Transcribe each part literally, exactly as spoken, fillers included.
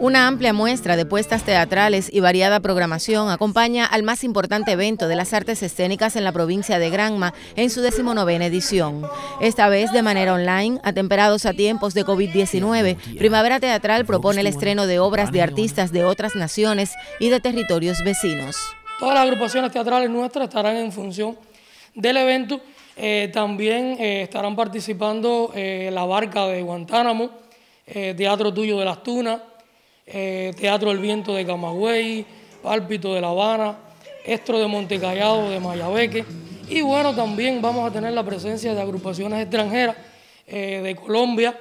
Una amplia muestra de puestas teatrales y variada programación acompaña al más importante evento de las artes escénicas en la provincia de Granma en su decimonovena edición. Esta vez de manera online, atemperados a tiempos de COVID diecinueve, Primavera Teatral propone el estreno de obras de artistas de otras naciones y de territorios vecinos. Todas las agrupaciones teatrales nuestras estarán en función del evento. Eh, también eh, estarán participando eh, La Barca de Guantánamo, eh, Teatro Tuyo de las Tunas, Eh, Teatro del Viento de Camagüey, Pálpito de La Habana, Estro de Montecallado de Mayabeque. Y bueno, también vamos a tener la presencia de agrupaciones extranjeras eh, de Colombia,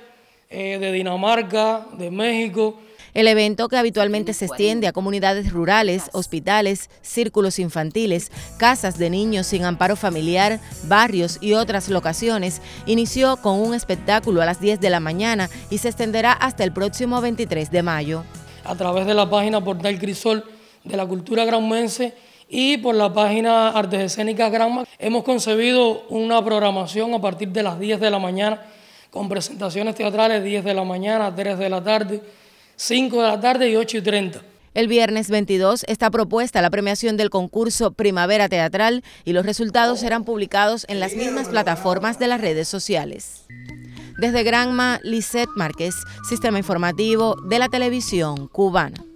eh, de Dinamarca, de México. El evento, que habitualmente se extiende a comunidades rurales, hospitales, círculos infantiles, casas de niños sin amparo familiar, barrios y otras locaciones, inició con un espectáculo a las diez de la mañana y se extenderá hasta el próximo veintitrés de mayo. A través de la página Portal Crisol de la Cultura Granmense y por la página Artes Escénicas Granma, hemos concebido una programación a partir de las diez de la mañana con presentaciones teatrales diez de la mañana, tres de la tarde, cinco de la tarde y ocho y treinta. El viernes veintidós está propuesta la premiación del concurso Primavera Teatral y los resultados serán publicados en las mismas plataformas de las redes sociales. Desde Granma, Lisette Márquez, Sistema Informativo de la Televisión Cubana.